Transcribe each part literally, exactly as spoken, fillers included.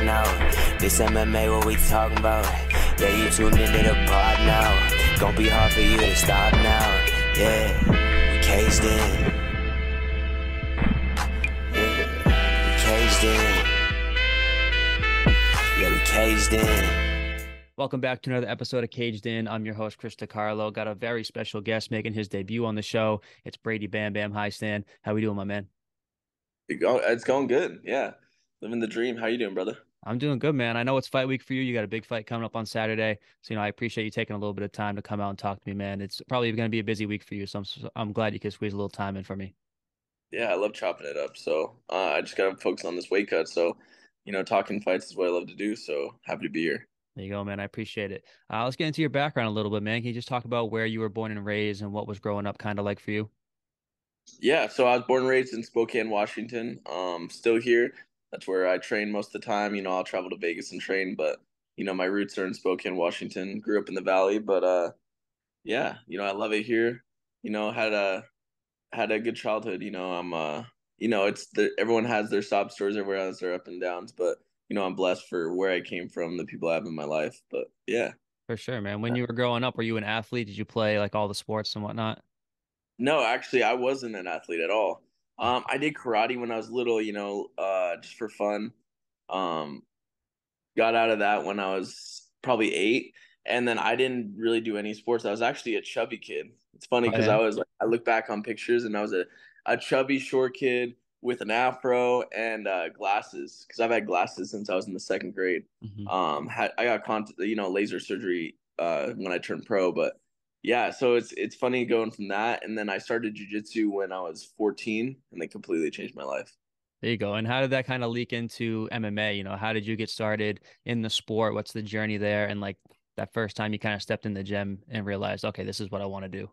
pod now. This M M A, what we talking about? Yeah, you tuned into the pod now. Gonna be hard for you to stop now. Yeah, we caged in. Yeah, we caged in. Yeah, we caged in. Welcome back to another episode of Caged In. I'm your host, Chris DiCarlo. Got a very special guest making his debut on the show. It's Brady Bam Bam. Hi, Stan. How we doing, my man? It's going good. Yeah. Living the dream. How you doing, brother? I'm doing good, man. I know it's fight week for you. You got a big fight coming up on Saturday. So, you know, I appreciate you taking a little bit of time to come out and talk to me, man. It's probably going to be a busy week for you. So I'm, I'm glad you could squeeze a little time in for me. Yeah, I love chopping it up. So uh, I just got to focus on this weight cut. So, you know, talking fights is what I love to do. So happy to be here. There you go, man. I appreciate it. Uh, let's get into your background a little bit, man. Can you just talk about where you were born and raised and what was growing up kind of like for you? Yeah, so I was born and raised in Spokane, Washington. Um, still here. That's where I train most of the time. You know, I'll travel to Vegas and train, but, you know, my roots are in Spokane, Washington. Grew up in the Valley, but, uh, yeah, you know, I love it here. You know, had a had a good childhood. You know, I'm, uh, you know, it's the, everyone has their sob stories. Everyone has their up and downs, but you know, I'm blessed for where I came from, the people I have in my life. But yeah, for sure, man. When you were growing up, were you an athlete? Did you play like all the sports and whatnot? No, actually, I wasn't an athlete at all. Um, I did karate when I was little, you know, uh, just for fun. Um, got out of that when I was probably eight. And then I didn't really do any sports. I was actually a chubby kid. It's funny because oh, yeah. I was like, I look back on pictures and I was a, a chubby, short kid with an afro and uh, glasses, because I've had glasses since I was in the second grade. Mm-hmm. Um, had, I got con- you know laser surgery uh, when I turned pro, but yeah, so it's it's funny going from that, and then I started jiu-jitsu when I was fourteen, and they completely changed my life. There you go. And how did that kind of leak into M M A? You know, how did you get started in the sport? What's the journey there? And like that first time you kind of stepped in the gym and realized, okay, this is what I want to do.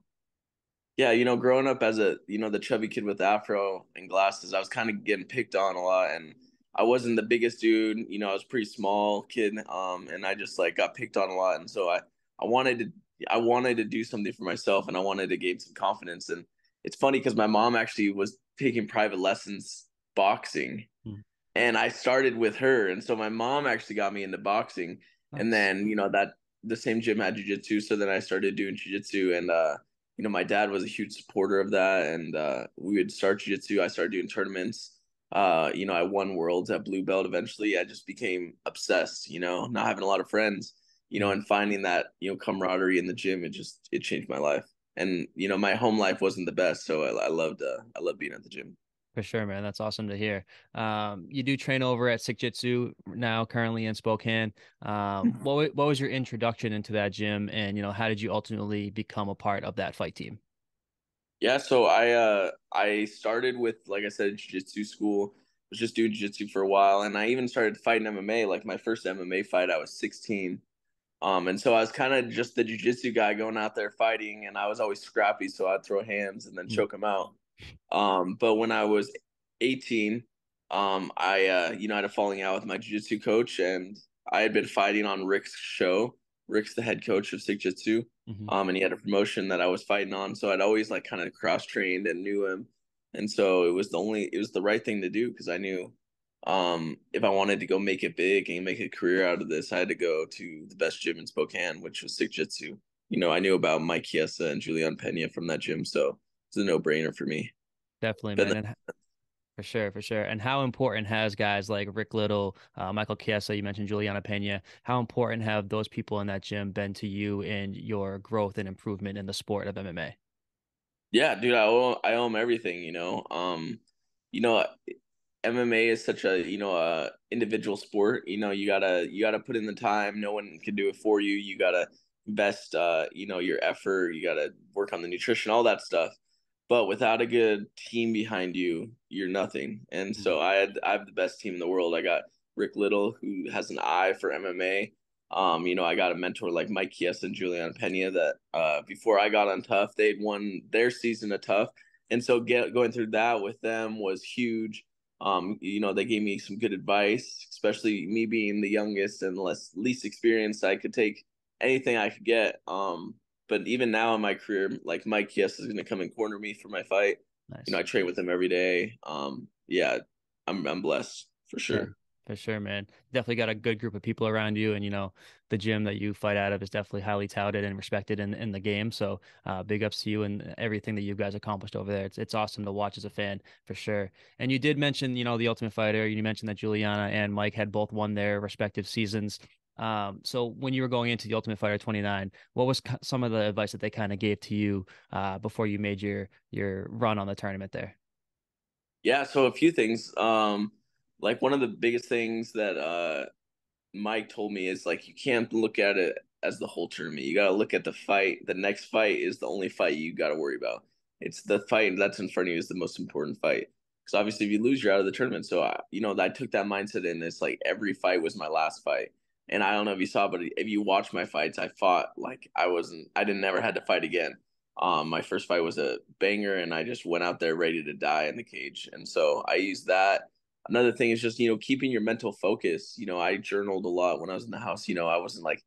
Yeah, you know, growing up as a, you know, the chubby kid with afro and glasses, I was kind of getting picked on a lot, and I wasn't the biggest dude. You know, I was a pretty small kid, um, and I just like got picked on a lot. And so I, I wanted to, I wanted to do something for myself, and I wanted to gain some confidence. And it's funny because my mom actually was taking private lessons boxing, mm. and I started with her. And so my mom actually got me into boxing, nice. And then you know that the same gym had jiu-jitsu, so then I started doing jiu-jitsu and. uh You know, my dad was a huge supporter of that, and uh, we would start jiu-jitsu. I started doing tournaments. Uh, you know, I won worlds at blue belt. Eventually, I just became obsessed, you know, not having a lot of friends, you know, and finding that, you know, camaraderie in the gym. It just, it changed my life. And, you know, my home life wasn't the best. So I, I loved, uh, I loved being at the gym. For sure, man. That's awesome to hear. Um, you do train over at Sik Jitsu now, currently in Spokane. Um, what what was your introduction into that gym, and you know, how did you ultimately become a part of that fight team? Yeah, so I uh, I started with, like I said, jiu-jitsu school. I was just doing jiu-jitsu for a while, and I even started fighting M M A. Like my first M M A fight, I was sixteen, um, and so I was kind of just the jiu-jitsu guy going out there fighting, and I was always scrappy, so I'd throw hands and then mm-hmm. choke him out. Um, but when I was eighteen, um, I, uh, you know, I had a falling out with my jiu-jitsu coach, and I had been fighting on Rick's show. Rick's the head coach of Sik Jitsu. Mm-hmm. Um, and he had a promotion that I was fighting on. So I'd always like kind of cross trained and knew him. And so it was the only, it was the right thing to do. Cause I knew, um, if I wanted to go make it big and make a career out of this, I had to go to the best gym in Spokane, which was Sik Jitsu. You know, I knew about Mike Chiesa and Julianna Pena from that gym. So it's a no-brainer for me. Definitely, man. And for sure, for sure. And how important has guys like Rick Little, uh, Michael Chiesa, you mentioned Julianna Pena, how important have those people in that gym been to you and your growth and improvement in the sport of M M A? Yeah, dude, I owe, I owe them everything, you know. Um, you know, M M A is such a, you know, a individual sport. You know, you gotta, you gotta put in the time. No one can do it for you. You gotta invest, uh, you know, your effort. You gotta work on the nutrition, all that stuff. But without a good team behind you, you're nothing. And mm-hmm. so I had, I have the best team in the world. I got Rick Little, who has an eye for M M A. Um, you know, I got a mentor like Mike Chiesa and Julianna Pena that uh, before I got on Tough, they'd won their season of Tough. And so get, going through that with them was huge. Um, you know, they gave me some good advice, especially me being the youngest and less least experienced. I could take anything I could get. Um, But even now in my career, like Mike Chiesa is going to come and corner me for my fight. Nice. You know, I train with him every day. Um, yeah, I'm I'm blessed for sure. For sure, man. Definitely got a good group of people around you, and you know, the gym that you fight out of is definitely highly touted and respected in, in the game. So uh, big ups to you and everything that you guys accomplished over there. It's it's awesome to watch as a fan, for sure. And you did mention, you know, The Ultimate Fighter. You mentioned that Julianna and Mike had both won their respective seasons. Um, so when you were going into The Ultimate Fighter twenty-nine, what was some of the advice that they kind of gave to you uh, before you made your your run on the tournament there? Yeah, so a few things. Um, like one of the biggest things that uh, Mike told me is, like, you can't look at it as the whole tournament. You got to look at the fight. The next fight is the only fight you got to worry about. It's the fight that's in front of you is the most important fight. Because obviously if you lose, you're out of the tournament. So, I, you know, I took that mindset in. It's like every fight was my last fight. And I don't know if you saw, but if you watch my fights, I fought like I wasn't, I didn't never had to fight again. Um, my first fight was a banger, and I just went out there ready to die in the cage. And so I used that. Another thing is just, you know, keeping your mental focus. You know, I journaled a lot when I was in the house. You know, I wasn't like,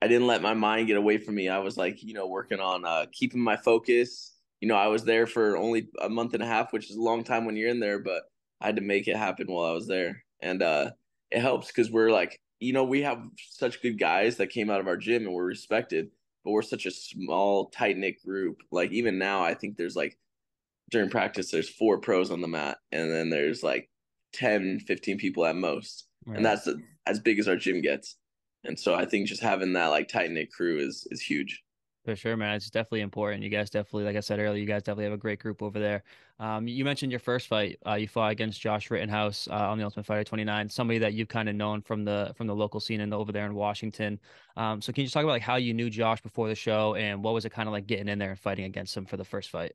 I didn't let my mind get away from me. I was like, you know, working on uh, keeping my focus. You know, I was there for only a month and a half, which is a long time when you're in there, but I had to make it happen while I was there. And uh, it helps because we're like, you know, we have such good guys that came out of our gym and were respected, but we're such a small, tight-knit group. Like, even now, I think there's, like, during practice, there's four pros on the mat, and then there's, like, ten, fifteen people at most. Right. And that's as big as our gym gets. And so I think just having that, like, tight-knit crew is is huge. For sure, man. It's definitely important. You guys definitely, like I said earlier, you guys definitely have a great group over there. Um, you mentioned your first fight. Uh, you fought against Josh Rittenhouse uh, on The Ultimate Fighter twenty-nine, somebody that you've kind of known from the from the local scene and over there in Washington. Um, so can you just talk about like how you knew Josh before the show, and what was it kind of like getting in there and fighting against him for the first fight?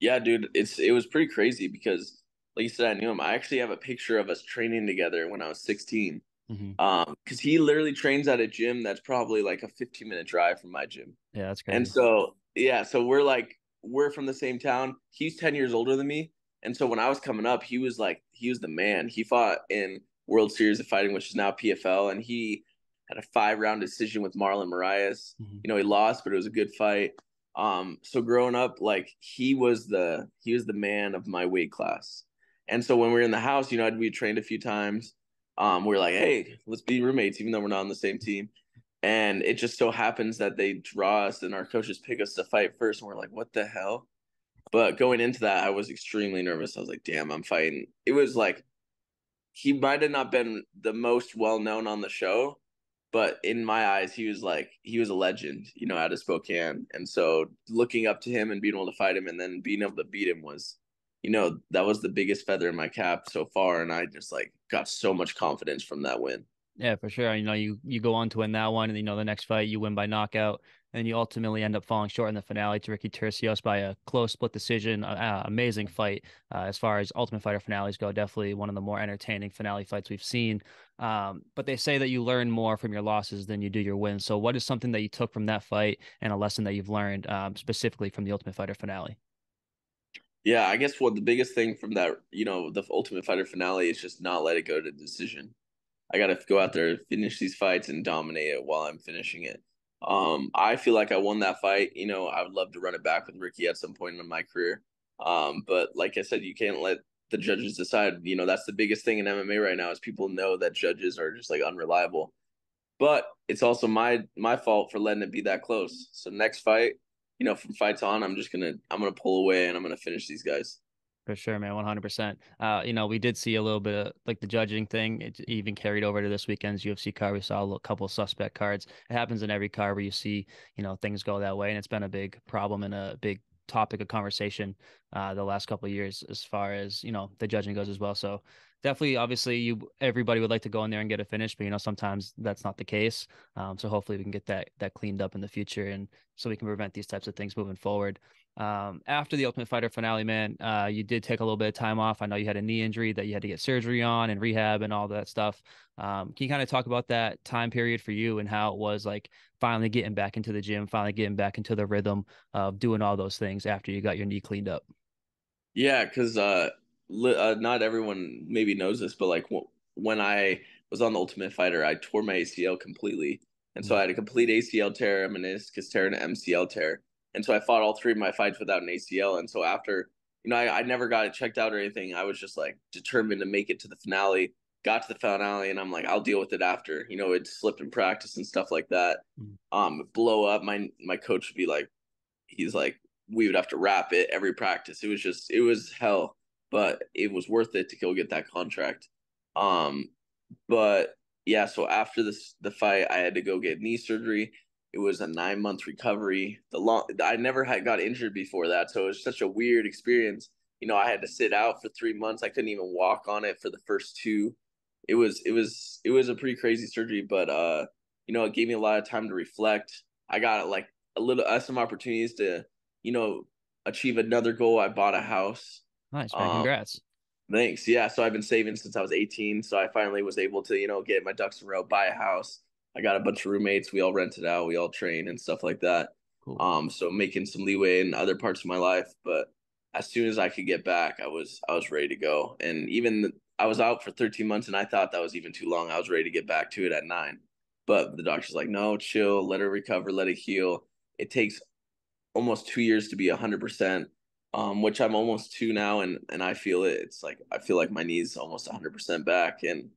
Yeah, dude, it's it was pretty crazy because, like you said, I knew him. I actually have a picture of us training together when I was sixteen. Mm-hmm. Um, because he literally trains at a gym that's probably like a fifteen minute drive from my gym. Yeah, that's crazy. And so, yeah, so we're like, we're from the same town. He's ten years older than me. And so when I was coming up, he was like, he was the man. He fought in World Series of Fighting, which is now P F L. And he had a five round decision with Marlon Moraes. Mm-hmm. You know, he lost, but it was a good fight. Um, so growing up, like he was the, he was the man of my weight class. And so when we were in the house, you know, we trained a few times. Um, we were like, hey, let's be roommates, even though we're not on the same team. And it just so happens that they draw us and our coaches pick us to fight first. And we're like, what the hell? But going into that, I was extremely nervous. I was like, damn, I'm fighting. It was like, he might have not been the most well-known on the show, but in my eyes, he was like, he was a legend, you know, out of Spokane. And so looking up to him and being able to fight him and then being able to beat him was, you know, that was the biggest feather in my cap so far. And I just like got so much confidence from that win. Yeah, for sure. You know, you, you go on to win that one, and you know, the next fight you win by knockout, and you ultimately end up falling short in the finale to Ricky Turcios by a close split decision. Uh, amazing fight. Uh, as far as Ultimate Fighter finales go, definitely one of the more entertaining finale fights we've seen. Um, but they say that you learn more from your losses than you do your wins. So what is something that you took from that fight and a lesson that you've learned um, specifically from the Ultimate Fighter finale? Yeah, I guess what the biggest thing from that, you know, the Ultimate Fighter finale is just not let it go to decision. I got to go out there, finish these fights, and dominate it while I'm finishing it. Um, I feel like I won that fight. You know, I would love to run it back with Ricky at some point in my career. Um, but like I said, you can't let the judges decide. You know, that's the biggest thing in M M A right now is people know that judges are just like unreliable. But it's also my my fault for letting it be that close. So next fight, you know, from fights on, I'm just going to, I'm going to pull away and I'm going to finish these guys. For sure, man. one hundred percent. Uh, you know, we did see a little bit of like the judging thing. It even carried over to this weekend's U F C card. We saw a couple of suspect cards. It happens in every card where you see, you know, things go that way. And it's been a big problem and a big topic of conversation uh, the last couple of years, as far as, you know, the judging goes as well. So definitely, obviously, you everybody would like to go in there and get a finish, but you know, sometimes that's not the case. Um, so hopefully we can get that that cleaned up in the future, and so we can prevent these types of things moving forward. Um, after the Ultimate Fighter finale, man, uh, you did take a little bit of time off. I know you had a knee injury that you had to get surgery on and rehab and all that stuff. Um, can you kind of talk about that time period for you and how it was like finally getting back into the gym, finally getting back into the rhythm of doing all those things after you got your knee cleaned up? Yeah, because uh, li- uh, not everyone maybe knows this, but like w- when I was on the Ultimate Fighter, I tore my A C L completely. And so I had a complete A C L tear, a meniscus tear, and an M C L tear. And so I fought all three of my fights without an A C L. And so after, you know, I, I never got it checked out or anything. I was just like determined to make it to the finale. got to the finale, and I'm like, I'll deal with it after. You know, it slipped in practice and stuff like that. Um, blow up. My my coach would be like, he's like, we would have to wrap it every practice. It was just, it was hell, but it was worth it to go get that contract. Um, but yeah, so after this the fight, I had to go get knee surgery. It was a nine month recovery. The long, I never had got injured before that, so it was such a weird experience. You know, I had to sit out for three months. I couldn't even walk on it for the first two. It was, it was, it was a pretty crazy surgery, but, uh, you know, it gave me a lot of time to reflect. I got like a little, uh, some opportunities to, you know, achieve another goal. I bought a house. Nice, man. Um, Congrats. Thanks. Yeah. So I've been saving since I was eighteen. So I finally was able to, you know, get my ducks in a row, buy a house. I got a bunch of roommates. We all rented out. We all train and stuff like that. Cool. Um, so making some leeway in other parts of my life, but as soon as I could get back, I was, I was ready to go. And even the, I was out for thirteen months, and I thought that was even too long. I was ready to get back to it at nine, but the doctor's like, no, chill, let her recover, let it heal. It takes almost two years to be a hundred percent, um, which I'm almost two now. And, and I feel it. It's like, I feel like my knee's almost a hundred percent back. And,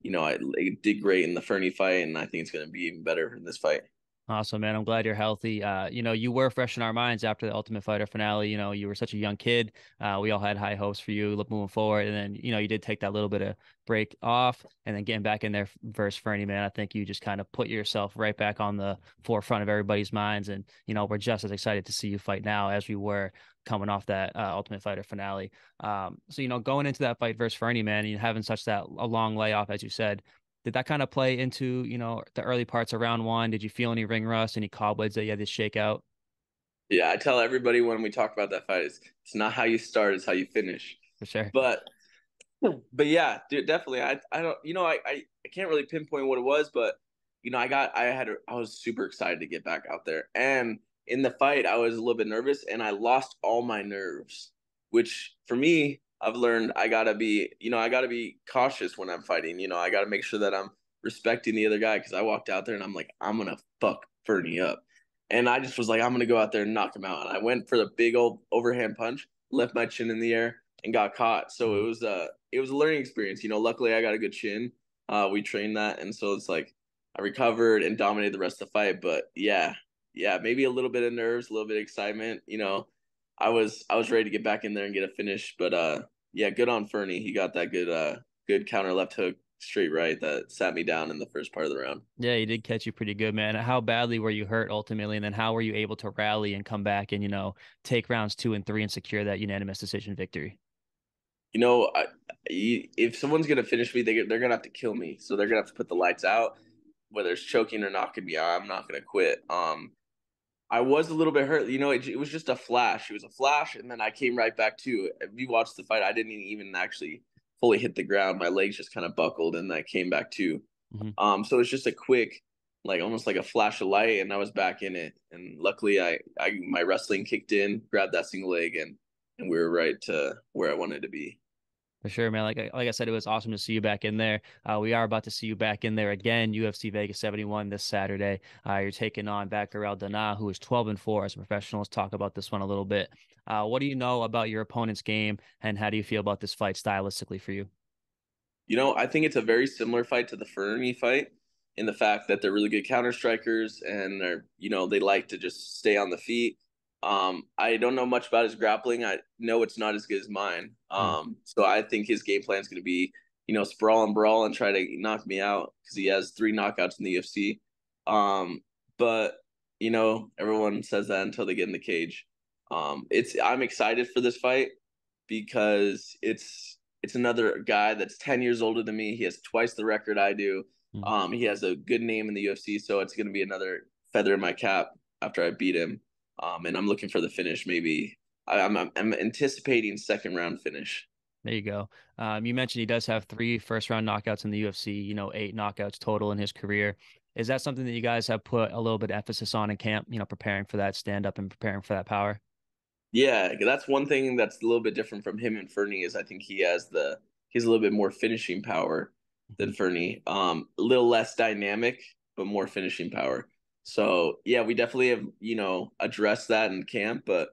you know, I it did great in the Fernie fight, and I think it's going to be even better in this fight. Awesome, man. I'm glad you're healthy. Uh, you know, you were fresh in our minds after the Ultimate Fighter finale. You know, you were such a young kid. Uh, we all had high hopes for you moving forward. And then, you know, you did take that little bit of break off, and then getting back in there versus Fernie, man, I think you just kind of put yourself right back on the forefront of everybody's minds. And, you know, we're just as excited to see you fight now as we were coming off that uh, Ultimate Fighter finale. Um, so, you know, going into that fight versus Fernie, man, and having such that a long layoff, as you said, did that kind of play into, you know, the early parts of round one? Did you feel any ring rust, any cobwebs that you had to shake out? Yeah, I tell everybody when we talk about that fight, it's, it's not how you start, it's how you finish. For sure. But, but yeah, dude, definitely. I, I don't, you know, I, I, I can't really pinpoint what it was, but, you know, I got, I had, I was super excited to get back out there. And in the fight, I was a little bit nervous, and I lost all my nerves, which for me, I've learned I gotta be, you know, I gotta be cautious when I'm fighting. You know, I gotta make sure that I'm respecting the other guy, because I walked out there and I'm like, I'm gonna fuck Fernie up. And I just was like, I'm gonna go out there and knock him out. And I went for the big old overhand punch, left my chin in the air, and got caught. So it was a, it was a learning experience. You know, luckily I got a good chin. Uh, we trained that, and so it's like I recovered and dominated the rest of the fight. But yeah, yeah, maybe a little bit of nerves, a little bit of excitement. You know, I was I was ready to get back in there and get a finish, but uh. Yeah, good on Fernie. He got that good uh, good counter left hook straight right that sat me down in the first part of the round. Yeah, he did catch you pretty good, man. How badly were you hurt ultimately, and then how were you able to rally and come back and, you know, take rounds two and three and secure that unanimous decision victory? You know, I, if someone's going to finish me, they, they're going to have to kill me. So they're going to have to put the lights out, whether it's choking or knocking me out. I'm not going to quit. Um, I was a little bit hurt. You know, it, it was just a flash. It was a flash, and then I came right back to it. If you watched the fight, I didn't even actually fully hit the ground. My legs just kind of buckled, and I came back to. Mm-hmm. Um, so it was just a quick, like almost like a flash of light, and I was back in it. And luckily, I, I my wrestling kicked in, grabbed that single leg, and and we were right to where I wanted to be. For sure, man. Like, like I said, it was awesome to see you back in there. Uh, we are about to see you back in there again, U F C Vegas seventy-one this Saturday. Uh, you're taking on Batgerel Danaa, who is twelve and four as a professional. Let's talk about this one a little bit. Uh, what do you know about your opponent's game, and how do you feel about this fight stylistically for you? You know, I think it's a very similar fight to the Fernie fight in the fact that they're really good counter strikers, and they're, you know, they like to just stay on the feet. Um, I don't know much about his grappling. I know it's not as good as mine. Um, so I think his game plan is going to be, you know, sprawl and brawl and try to knock me out, because he has three knockouts in the U F C. Um, but, you know, everyone says that until they get in the cage. Um, it's I'm excited for this fight because it's it's another guy that's ten years older than me. He has twice the record I do. Um, he has a good name in the U F C, so it's going to be another feather in my cap after I beat him. Um, and I'm looking for the finish. Maybe I, I'm, I'm anticipating second round finish. There you go. Um, you mentioned he does have three first round knockouts in the U F C, you know, eight knockouts total in his career. Is that something that you guys have put a little bit of emphasis on in camp, you know, preparing for that stand up and preparing for that power? Yeah, that's one thing that's a little bit different from him and Fernie, is I think he has the, he's a little bit more finishing power than Fernie. Um, a little less dynamic, but more finishing power. So yeah, we definitely have, you know, addressed that in camp, but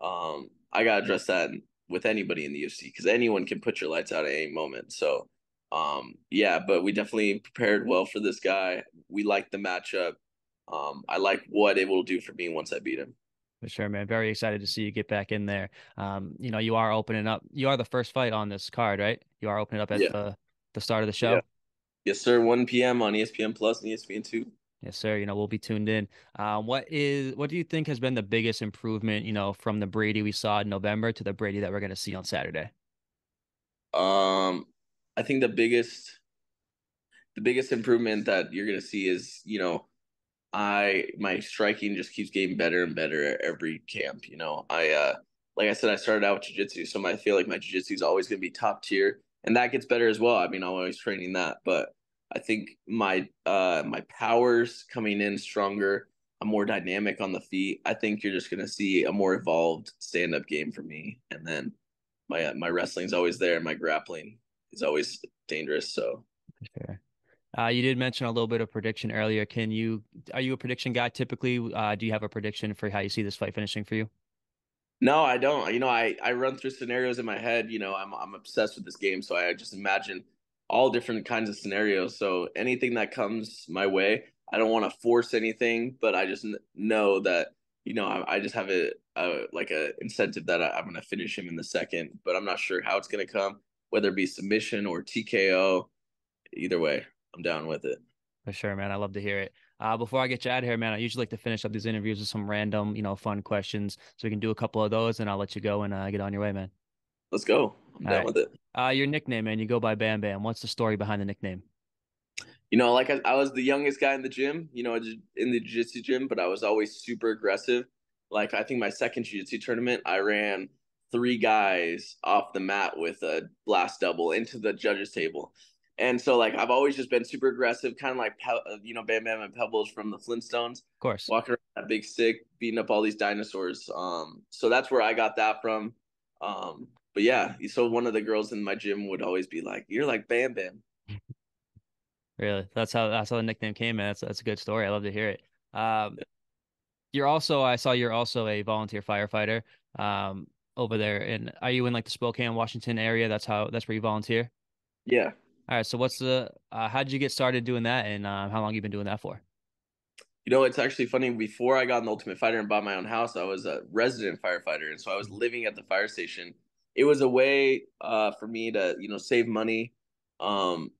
um, I gotta address that with anybody in the U F C, because anyone can put your lights out at any moment. So Um, yeah, but we definitely prepared well for this guy. We like the matchup. Um, I like what it will do for me once I beat him. For sure, man. Very excited to see you get back in there. Um, you know, you are opening up. You are the first fight on this card, right? You are opening up at yeah. the, the start of the show. Yeah. Yes, sir. one p.m. on E S P N Plus and E S P N two. Yes, sir. You know, we'll be tuned in. Uh, what is what do you think has been the biggest improvement, you know, from the Brady we saw in November to the Brady that we're going to see on Saturday? Um, I think the biggest the biggest improvement that you're going to see is, you know, I my striking just keeps getting better and better at every camp. You know, I uh, like I said, I started out with jiu-jitsu, so I feel like my jiu-jitsu is always going to be top tier, and that gets better as well. I mean, I'm always training that, but I think my uh my power's coming in stronger. I'm more dynamic on the feet. I think you're just going to see a more evolved stand-up game for me. And then my uh, my wrestling's always there, and my grappling is always dangerous. So sure. Uh, you did mention a little bit of prediction earlier. Can you are you a prediction guy typically? Uh, do you have a prediction for how you see this fight finishing for you? No, I don't. You know, I, I run through scenarios in my head. You know, I'm I'm obsessed with this game, so I just imagine all different kinds of scenarios. So anything that comes my way, I don't want to force anything, but I just know that, you know, I, I just have a, a like a incentive that I, I'm going to finish him in the second, but I'm not sure how it's going to come, whether it be submission or T K O. Either way, I'm down with it. For sure, man. I love to hear it. Uh, before I get you out of here, man, I usually like to finish up these interviews with some random, you know, fun questions. So we can do a couple of those and I'll let you go and uh, get on your way, man. Let's go. I'm down with it. Uh, your nickname, man, you go by Bam Bam. What's the story behind the nickname? You know, like I, I was the youngest guy in the gym, you know, in the jiu-jitsu gym, but I was always super aggressive. Like, I think my second jiu-jitsu tournament, I ran three guys off the mat with a blast double into the judges' table. And so, like, I've always just been super aggressive, kind of like, you know, Bam Bam and Pebbles from the Flintstones. Of course. Walking around that big stick, beating up all these dinosaurs. Um, so that's where I got that from. Um, but yeah, so one of the girls in my gym would always be like, "You're like Bam Bam." Really, that's how that's how the nickname came, man. That's that's a good story. I love to hear it. Um, you're also, I saw you're also a volunteer firefighter um, over there. And are you in like the Spokane, Washington area? That's how that's where you volunteer. Yeah. All right. So what's the? Uh, how did you get started doing that, and uh, how long have you been doing that for? You know, it's actually funny. Before I got in The Ultimate Fighter and bought my own house, I was a resident firefighter, and so I was living at the fire station. It was a way uh, for me to, you know, save money um,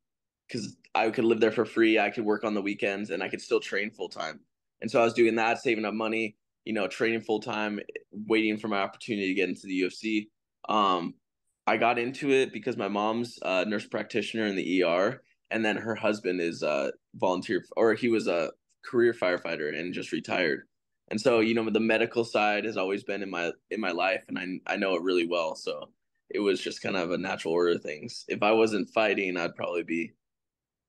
because I could live there for free. I could work on the weekends, and I could still train full time. And so I was doing that, saving up money, you know, training full time, waiting for my opportunity to get into the U F C. Um, I got into it because my mom's a nurse practitioner in the E R, and then her husband is a volunteer, or he was a career firefighter and just retired. And so, you know, the medical side has always been in my in my life, and I I know it really well. So it was just kind of a natural order of things. If I wasn't fighting, I'd probably be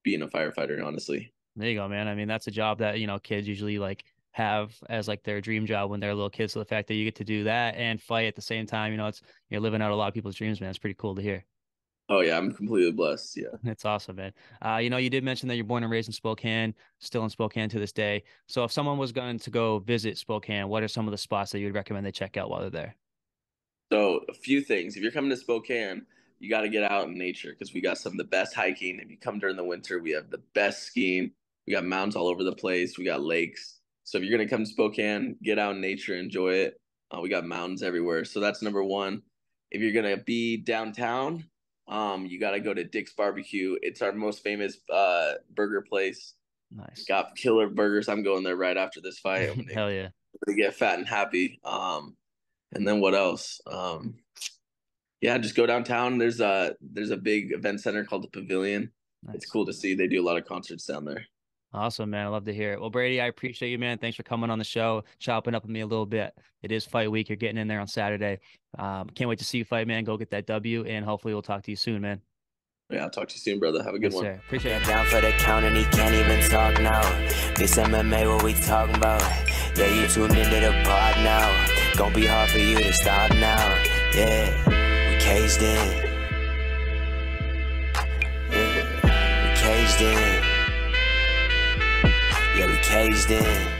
being a firefighter, honestly. There you go, man. I mean, that's a job that, you know, kids usually like have as like their dream job when they're little kids. So the fact that you get to do that and fight at the same time, you know, it's you're living out a lot of people's dreams, man. It's pretty cool to hear. Oh, yeah. I'm completely blessed. Yeah. That's awesome, man. Uh, you know, you did mention that you're born and raised in Spokane, still in Spokane to this day. So if someone was going to go visit Spokane, what are some of the spots that you would recommend they check out while they're there? So a few things. If you're coming to Spokane, you got to get out in nature because we got some of the best hiking. If you come during the winter, we have the best skiing. We got mountains all over the place. We got lakes. So if you're going to come to Spokane, get out in nature, enjoy it. Uh, we got mountains everywhere. So that's number one. If you're going to be downtown, Um, you got to go to Dick's B B Q. It's our most famous uh burger place. Nice. Got killer burgers. I'm going there right after this fight. I'm gonna, Hell yeah. I'm gonna get fat and happy. Um, and then what else? Um, yeah, just go downtown. There's a there's a big event center called The Pavilion. Nice. It's cool to see. They do a lot of concerts down there. Awesome, man. I love to hear it. Well, Brady, I appreciate you, man. Thanks for coming on the show, chopping up with me a little bit. It is fight week. You're getting in there on Saturday. Um, can't wait to see you fight, man. Go get that W, and hopefully we'll talk to you soon, man. Yeah, I'll talk to you soon, brother. Have a good yes, one. Sir. Appreciate it. Down for the count, and he can't even talk now. This M M A, what we talking about? Yeah, you tuned into the pod now. Gonna be hard for you to stop now. Yeah, we caged in. Yeah, we caged in. Yeah, we caged in.